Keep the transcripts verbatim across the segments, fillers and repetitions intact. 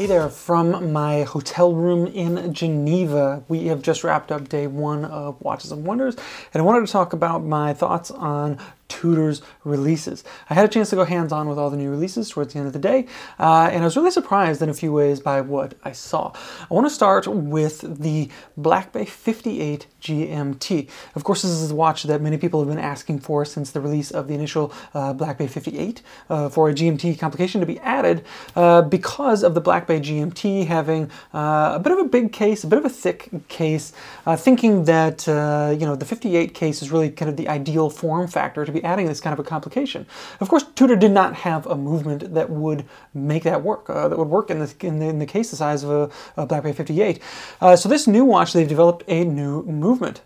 Hey there, from my hotel room in Geneva. We have just wrapped up day one of Watches and Wonders, and I wanted to talk about my thoughts on Tudor's releases. I had a chance to go hands-on with all the new releases towards the end of the day, uh, and I was really surprised in a few ways by what I saw. I want to start with the Black Bay fifty-eight G M T. Of course, this is a watch that many people have been asking for since the release of the initial uh, Black Bay fifty-eight uh, for a G M T complication to be added uh, because of the Black Bay G M T having uh, a bit of a big case, a bit of a thick case, uh, thinking that uh, you know, the fifty-eight case is really kind of the ideal form factor to be adding this kind of a complication. Of course, Tudor did not have a movement that would make that work, uh, that would work in the, in the, in the case the size of a, a Black Bay fifty-eight. Uh, so this new watch, they've developed a new movement,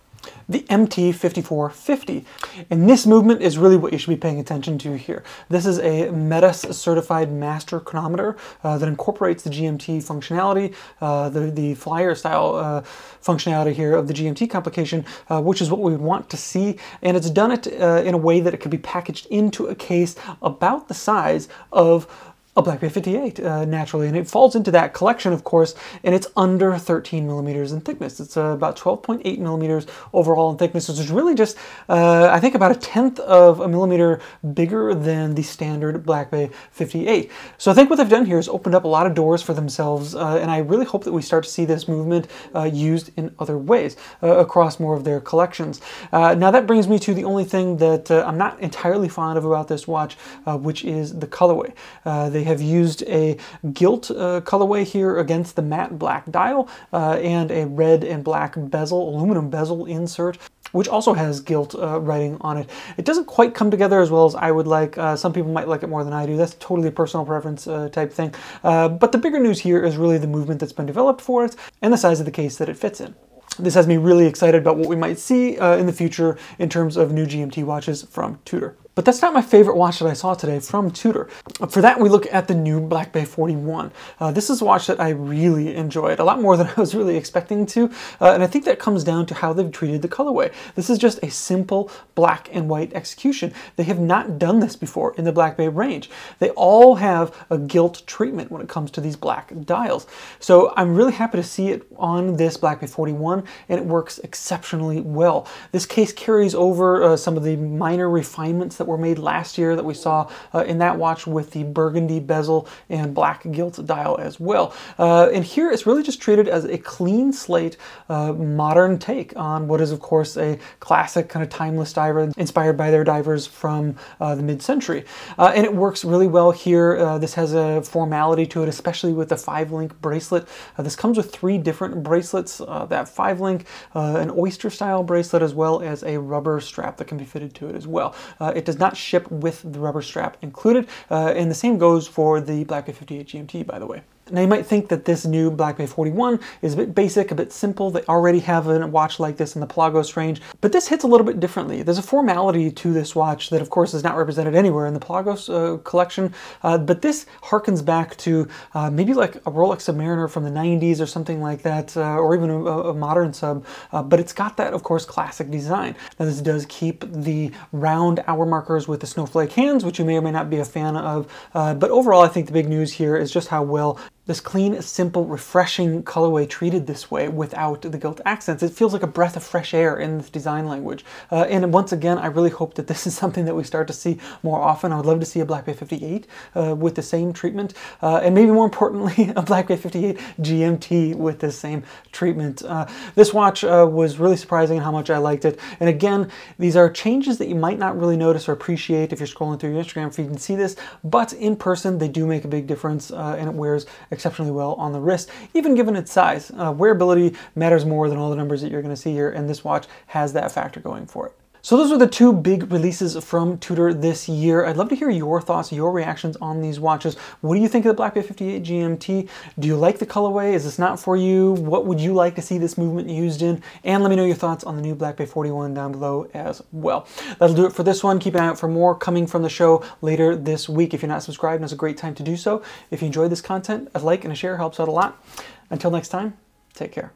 the M T fifty-four fifty. And this movement is really what you should be paying attention to here. This is a METAS certified master chronometer uh, that incorporates the G M T functionality, uh, the, the flyer style uh, functionality here of the G M T complication, uh, which is what we want to see. And it's done it uh, in a way that it could be packaged into a case about the size of a Black Bay fifty-eight, uh, naturally, and it falls into that collection, of course, and it's under thirteen millimeters in thickness. It's uh, about twelve point eight millimeters overall in thickness, which is really just, uh, I think, about a tenth of a millimeter bigger than the standard Black Bay fifty-eight. So I think what they've done here is opened up a lot of doors for themselves, uh, and I really hope that we start to see this movement uh, used in other ways uh, across more of their collections. Uh, now that brings me to the only thing that uh, I'm not entirely fond of about this watch, uh, which is the colorway. Uh, they have used a gilt uh, colorway here against the matte black dial uh, and a red and black bezel, aluminum bezel insert, which also has gilt uh, writing on it. It doesn't quite come together as well as I would like. Uh, some people might like it more than I do. That's totally a personal preference uh, type thing. Uh, but the bigger news here is really the movement that's been developed for it and the size of the case that it fits in. This has me really excited about what we might see uh, in the future in terms of new G M T watches from Tudor. But that's not my favorite watch that I saw today from Tudor. For that, we look at the new Black Bay forty-one. Uh, this is a watch that I really enjoyed, a lot more than I was really expecting to, uh, and I think that comes down to how they've treated the colorway. This is just a simple black and white execution. They have not done this before in the Black Bay range. They all have a gilt treatment when it comes to these black dials. So I'm really happy to see it on this Black Bay forty-one, and it works exceptionally well. This case carries over uh, some of the minor refinements that were made last year that we saw uh, in that watch with the burgundy bezel and black gilt dial as well. Uh, and here it's really just treated as a clean slate, uh, modern take on what is, of course, a classic kind of timeless diver inspired by their divers from uh, the mid-century. Uh, and it works really well here. Uh, this has a formality to it, especially with the five-link bracelet. Uh, this comes with three different bracelets, uh, that five-link, uh, an oyster-style bracelet, as well as a rubber strap that can be fitted to it as well. Uh, it does not ship with the rubber strap included, uh, and the same goes for the Black Bay fifty-eight G M T, by the way. Now you might think that this new Black Bay forty-one is a bit basic, a bit simple. They already have a watch like this in the Pelagos range, but this hits a little bit differently. There's a formality to this watch that, of course, is not represented anywhere in the Pelagos uh, collection, uh, but this harkens back to uh, maybe like a Rolex Submariner from the nineties or something like that, uh, or even a, a modern sub, uh, but it's got that, of course, classic design. Now this does keep the round hour markers with the snowflake hands, which you may or may not be a fan of, uh, but overall I think the big news here is just how well this clean, simple, refreshing colorway treated this way without the gilt accents. It feels like a breath of fresh air in this design language. Uh, and once again, I really hope that this is something that we start to see more often. I would love to see a Black Bay fifty-eight uh, with the same treatment, uh, and maybe more importantly, a Black Bay fifty-eight G M T with the same treatment. Uh, this watch uh, was really surprising in how much I liked it. And again, these are changes that you might not really notice or appreciate if you're scrolling through your Instagram feed and see this, but in person, they do make a big difference, uh, and it wears exceptionally well on the wrist, even given its size. Uh, wearability matters more than all the numbers that you're going to see here, and this watch has that factor going for it. So those were the two big releases from Tudor this year. I'd love to hear your thoughts, your reactions on these watches. What do you think of the Black Bay fifty-eight G M T? Do you like the colorway? Is this not for you? What would you like to see this movement used in? And let me know your thoughts on the new Black Bay forty-one down below as well. That'll do it for this one. Keep an eye out for more coming from the show later this week. If you're not subscribed, now's a great time to do so. If you enjoyed this content, a like and a share helps out a lot. Until next time, take care.